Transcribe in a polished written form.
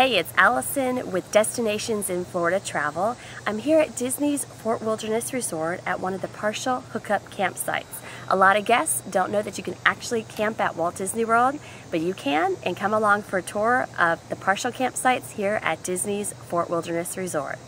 Hey, it's Allison with Destinations in Florida Travel. I'm here at Disney's Fort Wilderness Resort at one of the partial hookup campsites. A lot of guests don't know that you can actually camp at Walt Disney World, but you can, and come along for a tour of the partial campsites here at Disney's Fort Wilderness Resort.